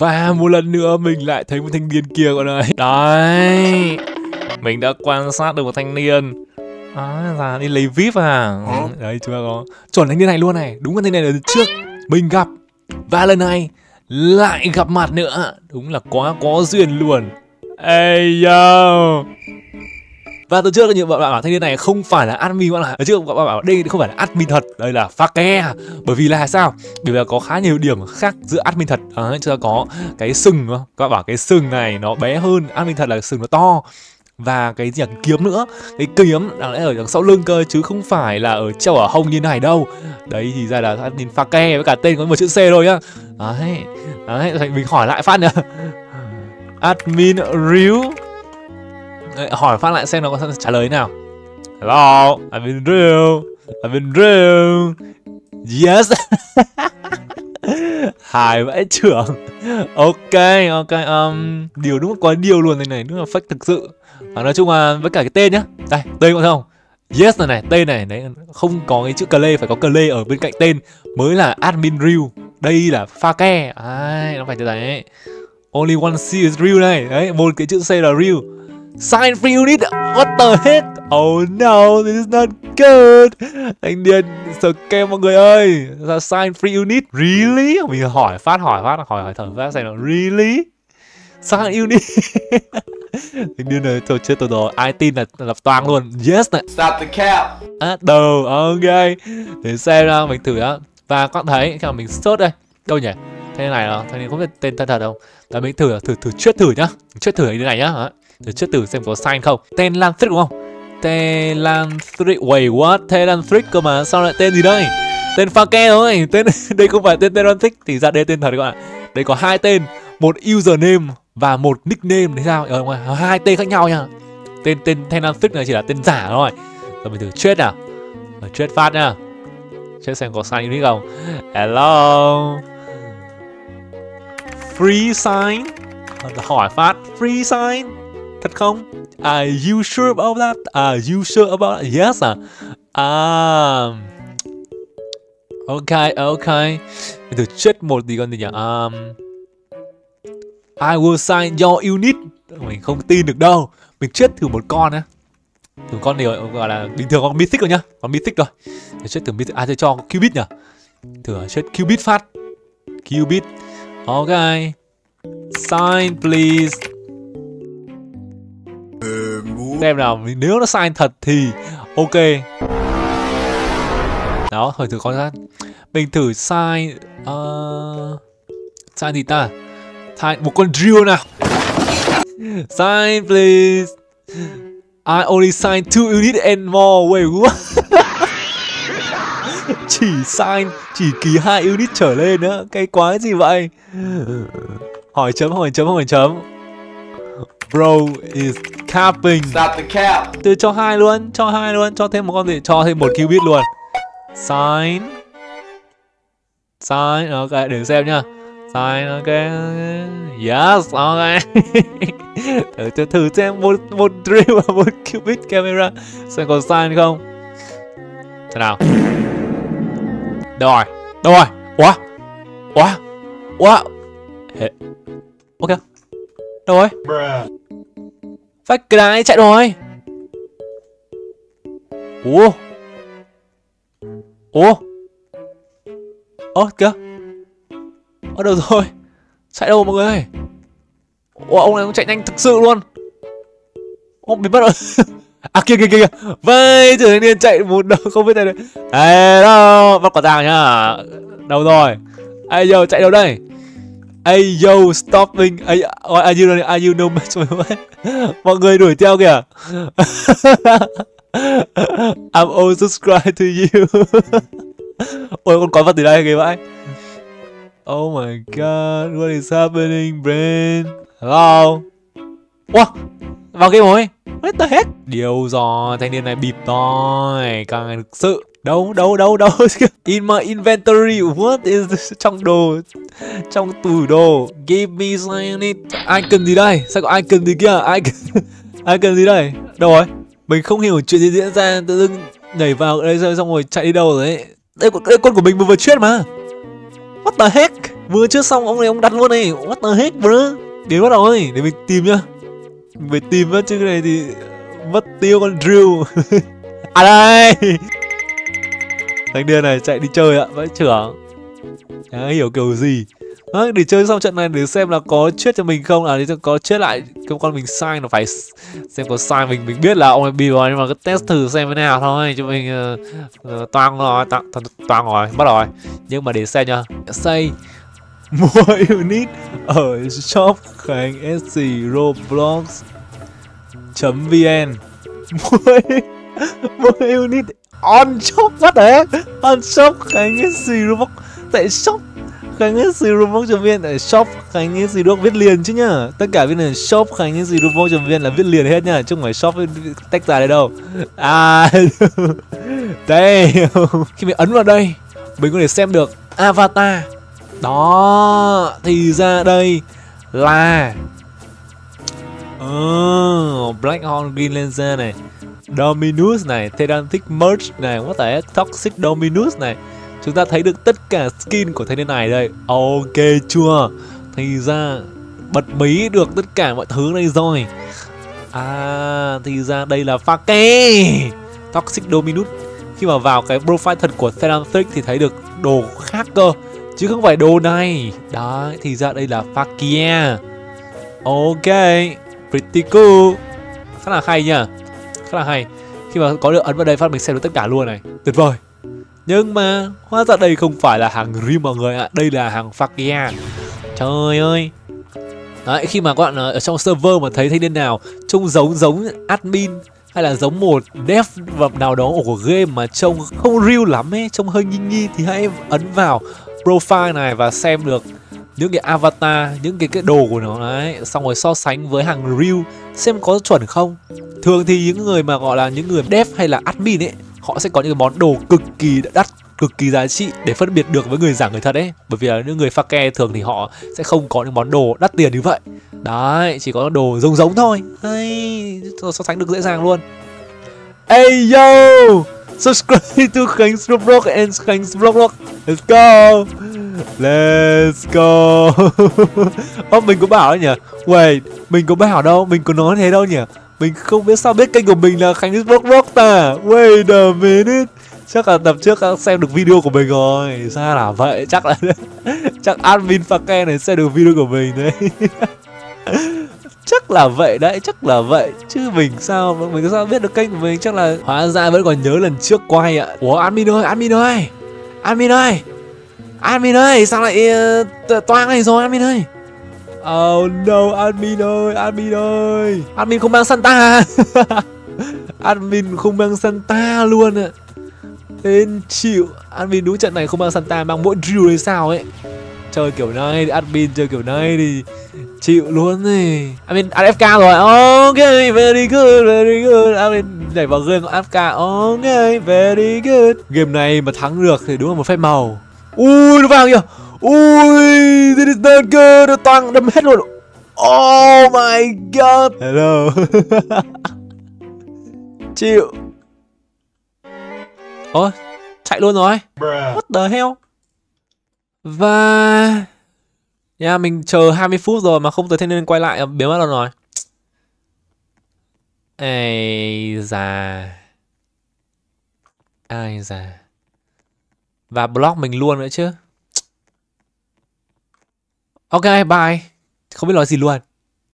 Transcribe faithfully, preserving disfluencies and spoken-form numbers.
Và một lần nữa mình lại thấy một thanh niên kia con ơi. Đấy, mình đã quan sát được một thanh niên. À, là đi lấy víp à. Đấy, chúng ta có chuẩn thanh niên này luôn này. Đúng là thanh niên này trước mình gặp. Và lần này lại gặp mặt nữa. Đúng là quá có duyên luôn. Ê yo. Và từ trước là nhiều bạn bảo thanh niên này không phải là admin bạn ạ. Chứ bạn bảo đây không phải là admin thật, đây là Fakia. Bởi vì là sao? Bởi vì là có khá nhiều điểm khác giữa admin thật. À, chúng ta có cái sừng, các bạn bảo cái sừng này nó bé hơn, admin thật là sừng nó to. Và cái gì là kiếm nữa, cái kiếm đáng lẽ ở đằng sau lưng cơ chứ không phải là ở treo ở hông như này đâu. Đấy thì ra là admin Fakia với cả tên có một chữ C thôi nhá. Đấy, đấy mình hỏi lại phát nữa. Admin Ryu. Hỏi phát lại xem nó có trả lời thế nào. Hello, I've been real, I've been real. Yes. Hài vãi trưởng. Ok, ok, um, điều đúng là quá điều luôn này này, đúng là fake thực sự. Và nói chung là với cả cái tên nhá. Đây, tên có thấy không? Yes này này, tên này, đấy, không có cái chữ clay, phải có clay ở bên cạnh tên mới là admin Ryu. Đây là Fakia. Ai, nó phải như thế. Only one C is Ryu này. Đấy, một cái chữ C là Ryu. Sign free unit, what the heck? Oh no, this is not good. Anh điên scam mọi người ơi. Sign free unit, really? Mình hỏi phát, hỏi phát, hỏi hỏi thở phát xem nào. Really? Sign unit. Anh điên này, tôi chết tôi rồi. Ai tin là lập toang luôn. Yes này. Stop the cap. À, đầu, ok. Để xem nào, mình thử đó. Và các bạn thấy, khi mà mình search đây. Đâu nhỉ? Thế này là, thế này không biết tên thân thật đâu. Là mình thử, thử, thử, chết thử nhá. Chết thử như này nhá. Để chết thử xem có sign không. Theranthric đúng không? Theranthric. Wait what? Theranthric cơ mà. Sao lại tên gì đây? Tên Fakia thôi. Tên đây không phải tên Theranthric. Thì ra đây tên thật các bạn ạ. Đây có hai tên, một username và một nickname. Thế sao? Ở ngoài hai tên khác nhau nha. Tên tên Theranthric này chỉ là tên giả thôi. Rồi mình thử chết nào. Chết phát nha. Chết xem có sign unique không. Hello. Free sign. Hỏi phát free sign. Thật không? Are you sure about that? Are you sure about that? Yes à? À... Ok, ok. Mình thử check một tí con gì nhỉ? Um... I will sign your unit. Mình không tin được đâu. Mình check thử một con á. Thử con này gọi là... Bình thường con mythic rồi nhá. Con mythic rồi. Thử check thử mythic. À, thử cho qubit nhỉ? Thử check qubit phát. Qubit. Ok. Sign please. Xem nào, nếu nó sign thật thì ok. Đó, hồi thử con ra. Mình thử sign uh, sign gì ta? Sign một con drill nào. Sign please. I only sign two units and more. Wait what? Chỉ sign, chỉ ký hai unit trở lên nữa. Cái quái gì vậy? Hỏi chấm, hỏi chấm, hỏi chấm. Bro is capping. Stop the cap. Từ cho hai luôn, cho hai luôn, cho thêm một con gì, cho thêm một qubit luôn. Sign. Sign, ok, để xem nhá. Sign, ok, okay. Yes, ok. Thử, thử, thử xem một, một drill và một qubit camera. Xem còn sign không. Thế nào. Đâu rồi, đâu rồi. Ủa, ủa, ủa. Ok. Đâu rồi. Phát cái này chạy rồi. Ủa. Ủa. Ơ kìa. Ở đâu rồi. Chạy đâu mọi người ơi. Ủa ông này cũng chạy nhanh thực sự luôn. Ông bị bắt rồi. À kia kia kia kìa. Vậy trở nên chạy một đâu không biết này đấy. Ê đâu. Bắt quả tàng nhá. Đâu rồi. Ây giờ chạy đâu đây. Ay yo stopping. Ay, are you know, are you know mọi người đuổi theo kìa. I'm all subscribed to you. Ôi con có vật từ đây kìa vậy. Oh my god, what is happening, brain? Hello. Wow, vào game rồi. What the heck? Điều rồi, thanh niên này bịp rồi, càng ngày thực sự. Đâu, đâu, đâu, đâu. In my inventory, what is this? Trong đồ, trong tủ đồ. Give me sign it. Ai cần gì đây? Sao có icon gì kia? Ai cần, ai cần gì đây? Đâu rồi? Mình không hiểu chuyện gì diễn ra. Tự dưng nhảy vào đây xong rồi chạy đi đâu rồi đấy. Đây, đây con của mình vừa vừa chết mà. What the heck? Vừa trước xong ông này ông đặt luôn này. What the heck bro. Đến bắt đầu rồi, để mình tìm nhá. Mình phải tìm chứ cái này thì mất tiêu con drill. À đây. Thằng điên này chạy đi chơi ạ, vãi trưởng. À, hiểu kiểu gì. À, để chơi xong trận này để xem là có chết cho mình không, là để có chết lại cái con mình sai, nó phải xem có sai mình mình biết là ông em bị rồi, nhưng mà cứ test thử xem thế nào thôi cho mình uh, uh, toang rồi, toang, toang, toang rồi, bắt rồi. Nhưng mà để xem nhá. Xây mua unit ở shop khánh xì Roblox.vn. Mua mua unit on shop what đấy, on shop khánh xì Roblox tại shop khánh xì rùm ốc chuẩn viên, shop khánh xì rùm ốc viết liền chứ nhá. Tất cả viết là shop khánh xì rùm ốc chuẩn viên là viết liền hết nhá, chứ không phải shop tách ra đấy đâu. À đây khi mình ấn vào đây mình có thể xem được avatar. Đó thì ra đây là oh, Blackhawk Green Lancer này, Dominus này, Theranthric Merge này, có thể Toxic Dominus này. Chúng ta thấy được tất cả skin của thế này này đây. Ok chưa? Thì ra bật mí được tất cả mọi thứ này rồi. À thì ra đây là Fakia Toxic Dominus. Khi mà vào cái profile thật của Theranthric thì thấy được đồ khác cơ, chứ không phải đồ này. Đó, thì ra đây là Fakia. Ok, pretty cool. Khá là hay nha. Khá là hay. Khi mà có được ấn vào đây phát mình xem được tất cả luôn này. Tuyệt vời. Nhưng mà hóa ra đây không phải là hàng rim mọi người ạ, à. Đây là hàng Fakia. Trời ơi. Đấy, khi mà các bạn ở trong server mà thấy thấy điên nào trông giống giống admin hay là giống một dev nào đó của game mà trông không real lắm ấy, trông hơi nhinh nhi thì hãy ấn vào profile này và xem được những cái avatar, những cái cái đồ của nó đấy, xong rồi so sánh với hàng real xem có chuẩn không. Thường thì những người mà gọi là những người dev hay là admin ấy, họ sẽ có những cái món đồ cực kỳ đắt, cực kỳ giá trị để phân biệt được với người giả người thật ấy. Bởi vì là những người Fakia thường thì họ sẽ không có những món đồ đắt tiền như vậy. Đấy, chỉ có đồ giống giống thôi. Đấy, so sánh được dễ dàng luôn. Hey yo, subscribe to Khánh's Vlog and Khánh's Vlog. Let's go, let's go. Ô, mình có bảo đấy nhỉ? Wait, mình có bảo đâu, mình có nói thế đâu nhỉ? Mình không biết sao biết kênh của mình là Khánh's Vlog ta. Wait a minute. Chắc là tập trước xem được video của mình rồi. Ra là vậy, chắc là chắc admin Fakia này xem được video của mình đấy. Chắc là vậy đấy, chắc là vậy. Chứ mình sao mình sao biết được kênh của mình, chắc là hóa ra vẫn còn nhớ lần trước quay ạ. Ủa admin ơi, admin ơi. Admin ơi. Admin ơi, sao lại toang này rồi admin ơi. Oh no, admin ơi, admin ơi. Admin không mang Santa. Admin không mang Santa luôn ạ. Tên chịu, admin đúng trận này không mang Santa, mang mỗi drill hay sao ấy. Chơi kiểu này, admin chơi kiểu này thì chịu luôn này. Admin a ép ca rồi, ok, very good, very good. Admin nhảy vào game a ép ca, ok, very good. Game này mà thắng được thì đúng là một phép màu. Ui, nó vào kìa. Ui, this is not good. Nó toang đâm hết luôn. Oh my god. Hello. Chịu. Ôi, chạy luôn rồi. What the hell. Và nhà yeah, mình chờ hai mươi phút rồi mà không tới, thế nên quay lại biến mất luôn rồi. Ai già. Ai già. Và block mình luôn nữa chứ. Ok, bye. Không biết nói gì luôn.